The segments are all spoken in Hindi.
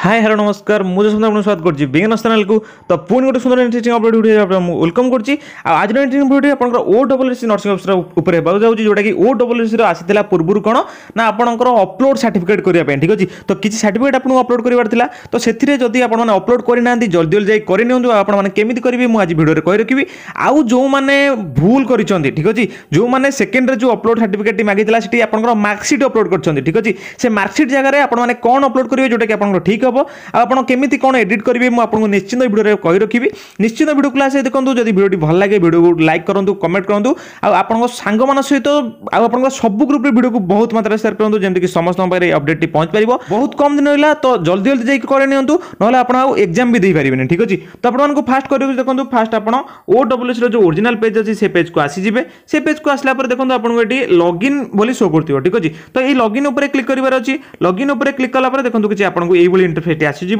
हाय हेलो नमस्कार मुझे सुंदर स्वागत करछि बिगनर्स चैनल को। तो पुणी गोटे सुंदर इंटरेस्टिंग अपडेट वीडियो वेलकम करछि। आज इंटरेस्टिंग वीडियो आपन OSSC नर्सिंग अफिसर ऊपर हेबाउ जाउछि, जोटा कि OSSC रो आसीतला पूर्वरु कोन ना आपनकर अपलोड सर्टिफिकेट करिया पे, ठीक अछि। तो किछि सर्टिफिकेट आपन अपलोड करिवार थिला, तो सेथिरे जदि आपन माने अपलोड करि नांदी जल्दी जल्दी जाई करि नियंतु। आपन माने केमिति करिवे मु आज वीडियो रे कहि रखिबी। आउ जो माने भूल करिसथि, ठीक अछि, जो माने सेकेंड रे जो अपलोड सर्टिफिकेट मागितला सेठी आपनकर मार्कशीट अपलोड करछथि, ठीक अछि। से मार्कशीट जगह रे आपन माने कोन अपलोड करिवे जोटा कि आपनकर ठीक हम आपड़ केमी कौन एडिट करेंगे मुझे निश्चिंत भिडियो कही रखी। निश्चित भिडियो क्लास देखो, जब भिडियो भल लगे भिडियो को लाइक करूँ, कमेंट करूँ, आपंक सांग मान सहित आपंक सब ग्रुप भिडियो को बहुत मात्रा सेयार करूँ, जमीक समस्त अपडेट पहुंच पार। बहुत कम दिन रहा, तो जल्दी जल्दी जाकर करें ना, आज एग्जाम भी दे पारे, ठीक अच्छे। तो आपको फास्ट कर देखो, फास्ट आप OSSC जो ओरिजिनल पेज अच्छी से पेज को आसीजे, से पेज को आसला देखो आपको ये लॉगिन बोली शो कर, ठीक अच्छे। तो ये लॉगिन उपर क्लिक कर, लॉगिन उपर क्लिक कलापर देखो कि आपको ये इंटरफेस आसीज,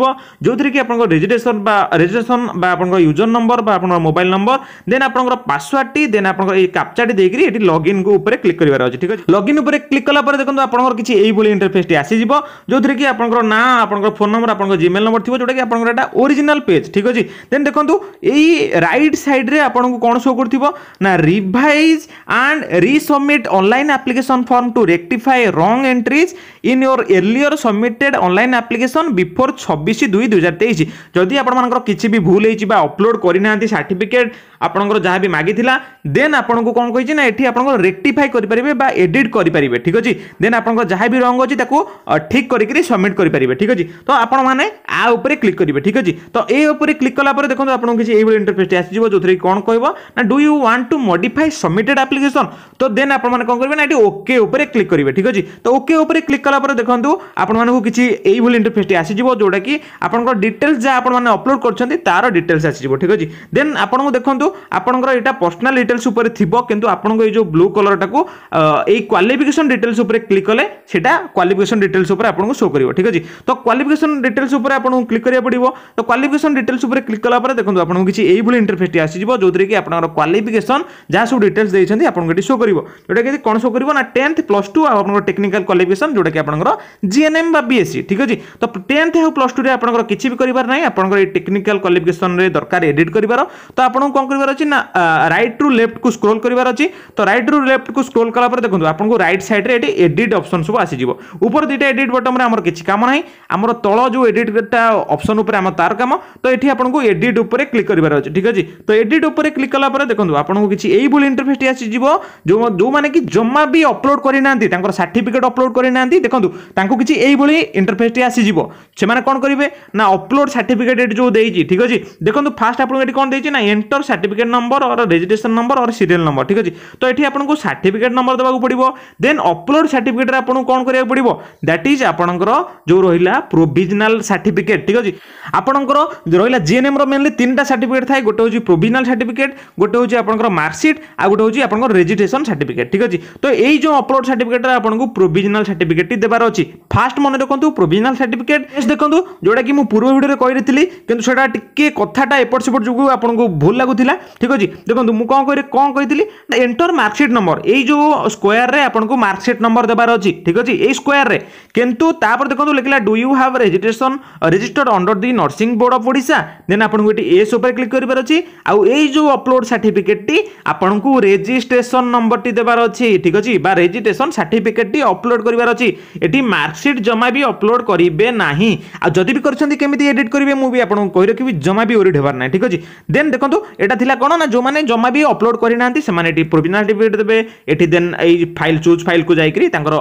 जो थी कि आपको रेजिस्ट्रेशन आपको यूजर नंबर आपको मोबाइल नंबर देन आपको पासवर्ड टी देन आपको ये कैप्चा टी देकर ये लॉगिन को ऊपर क्लिक करिवार अछि, ठीक अछि। लॉगिन ऊपर क्लिक कला पर देखो आपको किछि एई बोली इंटरफेस टी आसीज, जो थी कि आपको ना आपको फोन नंबर आपको जीमेल नंबर थी, जोटा कि आपको एटा ओरिजिनल पेज, ठीक अछि। देन देखो यही राइट साइड रे आपको कौन शो करथिबो ना revise and resubmit online application form to rectify wrong entries in your earlier submitted online application before 26/2/2023। जदि आपंकर किसी भी भूल अपलोड करना सर्टिफिकेट आपंकर जहाँ भी मागी थिला देन आपको कौन कही ना ये आप रेक्टिफाई करेंगे बा एडिट करेंगे, ठीक अच्छे। देन आपंकर जहाँ भी रंग अच्छी ठीक करके सबमिट करेंगे, ठीक अच्छे। तो आपण मैंने आ उपरे क्लिक करेंगे, ठीक अच्छे। तो ये क्लिक कलापर देखो आपको किसी ये इंटरफेस आसीज, जो कौन कह ना do you want to modify submitted application, तो देन आप करेंगे ना ये ओके उपरे क्लिक करेंगे, ठीक अच्छे। तो ओके क्लिक कलापर देखो आपको किसी ये इंटरफेस आसीज, जोटा कि आपंकर डिटेल्स जहाँ आपने अपलोड कर तार डिटेल्स आसीज, ठीक अच्छे। देन आपको देखो आपंकर यहाँ पर्सनल डिटेल्स उपर थी, किंतु आपको ये जो ब्लू कलर टाको ये क्वालिफिकेशन डिटेल्स उपर क्लिक कले सेटा क्वालिफिकेशन डिटेल्स उपर आपको शो करिवो, ठीक अच्छे। तो क्वालिफिकेशन डिटेल्स उपर आपको क्लिक करिया पड़िवो। तो क्वालिफिकेशन डिटेल्स उपर क्लिक कला पर देखो आपको किसी एई भली इंटरफेस आसीज, जोदरे कि आपनकर क्वालिफिकेशन जहाँ सब डिटेल्स देइछन्ती आपको एटी शो करिवो, जोटा कि कोन शो करिवो ना 10th प्लस 2 आपनकर टेक्निकल क्वालिफिकेशन जोटा कि आपनकर जीएनएम बा बीएससी, ठीक अच्छे। तो 10th हो प्लस 2 रे आपनकर किछि भी करिवार नै, आपनकर ए टेक्निकल क्वालिफिकेशन रे दरकार एडिट करिवार। तो आपन कोन करिवार अछि ना राइट टू लेफ्ट को स्क्रॉल करिवार अछि। तो राइट टू लेफ्ट को स्क्रॉल कला पर देखंतु आपनको राइट साइड रे एटी एडिट ऑप्शन सब आसी जिवो। ऊपर दिटा एडिट बटन रे हमर किछि काम नै, हमर तळ जो एडिट टा ऑप्शन ऊपर हम तार काम। तो एठी आपनको एडिट ऊपर क्लिक करिवार अछि, ठीक अछि। तो एडिट ऊपर क्लिक कला पर देखंतु आपनको किछि एई बोली इंटरफेस टी आसी जिवो, जो जो माने कि जम्मा भी अपलोड करि नांती, तांकर सर्टिफिकेट अपलोड करि नांती, देखंतु तांको किछि एई बोली इंटरफेस टी आसी जिवो। से माने कोन करिवे ना अपलोड सर्टिफिकेट जो देइछि, ठीक अछि। देखंतु फास्ट आपन एठी कोन देइछि ना एंटर सर्टिफिकेट नंबर और रजिस्ट्रेशन नंबर और सीरियल नंबर, ठीक अछि। तो एठी आपन को सर्टिफिकेट नंबर देबाक पड़िबो। देन अपलोड सर्टिफिकेट रे आपन कोन करिया पड़िबो दैट इज आपनकर जो रहिला प्रोविजनल सर्टिफिकेट, ठीक अछि। आपनकर रहिला जीएनएम रो मेनली तीनटा सर्टिफिकेट थाए, गोटे होची प्रोविजनल सर्टिफिकेट, गोटे होची आपनकर मार्कशीट आ गोटे होची आपनकर रजिस्ट्रेशन सर्टिफिकेट, ठीक अछि। तो एई जो अपलोड सर्टिफिकेट रे आपन को प्रोविजनल सर्टिफिकेट देबार अछि। फास्ट मन रखंतु प्रोविजनल सर्टिफिकेट देखो, जोटा कि पूर्व भिडियो कही कि कथाटा एपट सेपट जो आपको भूल लगुला, ठीक अच्छे। देखो मुझे कौन कही एंटर मार्कशीट नंबर, ये जो स्क्वायर रे आपको मार्कशीट नंबर देवार अच्छी, ठीक अच्छे। ये स्क्वायर रे किंतु तापर देखो लिखला do you have registration registered under the nursing board of Odisha, then आपको ये एस उपर क्लिक कर अपलोड सर्टिफिकेट टी आपको रजिस्ट्रेशन नंबर टी देवार अच्छी, ठीक अच्छे। रजिस्ट्रेशन सर्टिफिकेट टी अपलोड करार अच्छी, ये मार्कशीट जमा भी अपलोड करेंगे ना, आ जदि भी करछन्ती केमिति एडिट करिवे मु भी आपन कहि रखिबी, जमा भी ओरिड हेबार नै, ठीक अछि। देन देखंतु एटा थिला कोन ना जो माने जमा भी अपलोड करि नांती से माने एटी प्रोविजनल सर्टिफिकेट देबे, एटी देन ए फाइल चूज फाइल को जाईकरी तांकर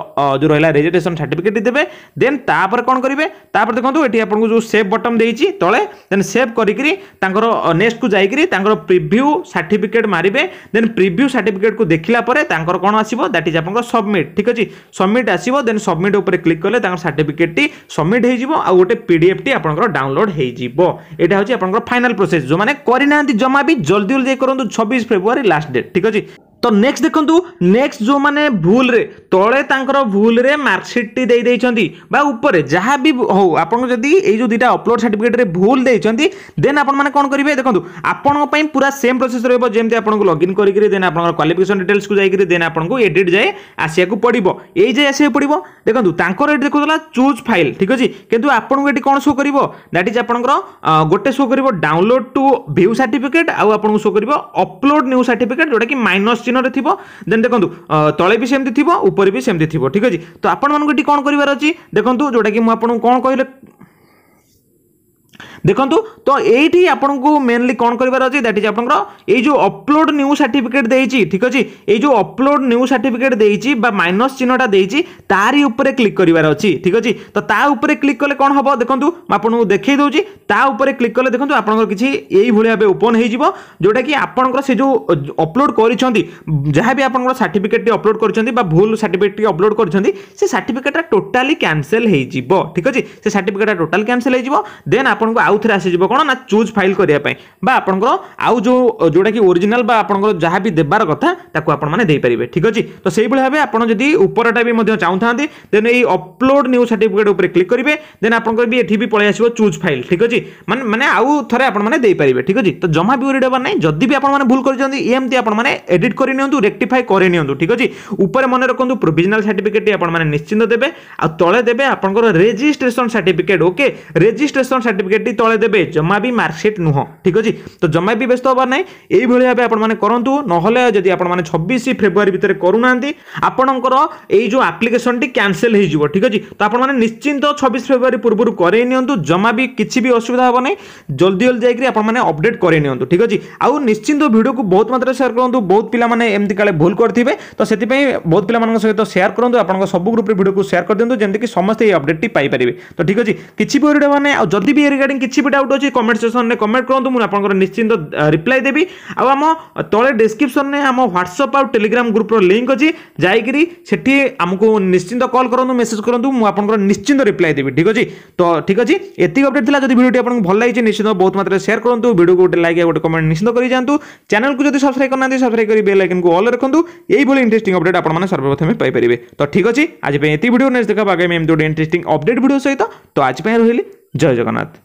जो रहला रजिस्ट्रेशन सर्टिफिकेट देबे। देन तापर कोन करिवे, तापर देखंतु एटी आपन को जो सेव बटन देइछि तळे, देन सेव करिकरी तांकर नेक्स्ट को जाईकरी तांकर प्रीव्यू सर्टिफिकेट मारिबे। देन प्रीव्यू सर्टिफिकेट को देखिला परे तांकर कोन आसीबो दैट इज आपन सबमिट, ठीक अछि। सबमिट आसीबो, देन सबमिट ऊपर क्लिक करले तांकर सर्टिफिकेट टी सबमिट हे आ गोटे पीडीएफ टी आपनकर डाउनलोड हे जिवो। एटा होची आपनकर फाइनल प्रोसेस, जो माने करिनांती जमा भी जल्दी जल्दी करूँ, 26 फेब्रुआरी लास्ट डेट, ठीक अछि। तो नेक्स्ट देखंतु नेक्स्ट जो माने भूल रे तळे तांकर भूल रे मार्कशीट टी दे दैछंती बा ऊपर जहा भी हो आपन जदी ए जो दिटा अपलोड सर्टिफिकेट रे भूल दैछंती देन आपन माने कोन करिवे देखंतु आपन पई पूरा सेम प्रोसेस रहबो जेमते आपन को लॉगिन करि करे देन आपन क्वालिफिकेशन डिटेल्स को जाई करे देन आपन को एडिट जाय आसिया को पडिबो ए जे आसिया पडिबो देखंतु तांकर एड देखतला चूज फाइल ठीक अछि किंतु आपन को एटी कोन शो करिवो दैट इज आपन गोटे शो करिवो डाउनलोड टू व्यू सर्टिफिकेट आ आपन को शो करिवो अपलोड न्यू सर्टिफिकेट जोटा कि माइनस चिन्ह रे थिबो देन देखंतु तळे भी सेमति थिबो ऊपर भी सेमति थिबो ठीक अछि तो आपन मन को एटी कोन करिवार अछि देखंतु जोटा कि मु आपन कोन कहले देखंतु तो एठी आपन को मेनली कोन करिवार अछि दैट इज आपन ए जो अपलोड न्यू सर्टिफिकेट देइछि ठीक अछि ए जो अपलोड न्यू सर्टिफिकेट देइछि बा माइनस चिन्हटा देइछि तारि ऊपर क्लिक करिवार अछि ठीक अछि तो ता ऊपर क्लिक करले कोन हबो देखंतु आपन देखै दोछि ता ऊपर क्लिक करले देखंतु आपन किछि एई भुले भाबे ओपन हे जिवो जोटा कि आपन से जो अपलोड करिसथि जहा भी आपन सर्टिफिकेट टी अपलोड करिसथि बा भूल सर्टिफिकेट टी अपलोड करिसथि से सर्टिफिकेटटा टोटली कैंसिल हे जिवो ठीक अछि से सर्टिफिकेटटा टोटल कैंसिल हे जिवो देन आपन को आउथरे आसी जबो कोन ना चूज फाइल करिया पई बा आपन को आउ जो जोडा कि ओरिजिनल बा आपन को जहां भी देबार कथा ताको आपन माने देई परिबे ठीक अछि तो सेही भले भाबे आपन जदी ऊपरटा भी मध्य चाहू थांदे देन एई अपलोड न्यू सर्टिफिकेट ऊपर क्लिक करिवे देन आपन को भी एठी भी पळे आसीबो चूज फाइल ठीक अछि माने माने आउ थरे आपन माने देई परिबे ठीक अछि तो जमा भी ओरिड बा नै जदी भी आपन माने भूल करि जंदी एमती आपन माने एडिट करि नियंतु रेक्टिफाई करि नियंतु ठीक अछि ऊपर मने रखंतु प्रोविजनल सर्टिफिकेट आपन माने निश्चित देबे आ तळे देबे आपन को registration certificate okay registration certificate तळे देबे जम्मा भी मार्कशीट नुह ठीक अछि तो जम्मा भी व्यस्त होबार नै एई भली भाबे आपण माने करंतु नहले जदी आपण माने 26 फरवरी भितरे करूनांती आपणकर एई जो एप्लीकेशन टी कैंसिल हे जिवो ठीक अछि तो आपण माने निश्चिंत 26 फरवरी पूर्वरु करे नियंतु जम्मा भी किछि भी असुविधा होबो नै जल्दी जल्दी जाई कि आपण माने अपडेट करे नियंतु ठीक अछि आउ निश्चिंत वीडियो को बहुत मात्रा शेयर करंतु बहुत पिला माने एमति काले भूल करथिबे तो सेति पई बहुत पिला मानन सहित शेयर करंतु आपण सब ग्रुप रे वीडियो को शेयर कर देंतु जेंति कि समस्त एई अपडेट टी पाई परिबे तो ठीक अछि किछि भी ओरिडा माने आ जदी भी रिगार्डिंग किछि भी डाउट अछि कमेंट सेक्शन में कमेंट करंतु मु आपन निश्चिंत रिप्लाई देबी आ हम तळे डिस्क्रिप्शन में हम WhatsApp और Telegram ग्रुप रो लिंक अछि जाई करी सेठी हमको निश्चिंत कॉल करंतु मैसेज करंतु मु आपन निश्चिंत रिप्लाई देबी ठीक अछि तो ठीक अछि एति अपडेट थिला जदी वीडियो आपन भल लागि निश्चिंत बहुत मात्रा शेयर करंतु वीडियो को लाइक या गोटे कमेंट निश्चिंत करी जानतु चैनल को जदी सब्सक्राइब करनांदी सब्सक्राइब करी बेल आइकन को ऑल रखंतु एई भली इंटरेस्टिंग अपडेट आपन माने सर्वप्रथम पाई परिबे तो ठीक अछि आज पे एति वीडियो नेक्स्ट देखा आगे में एम दो इंटरेस्टिंग अपडेट वीडियो सहित तो आज पे रहिली जय जगन्नाथ।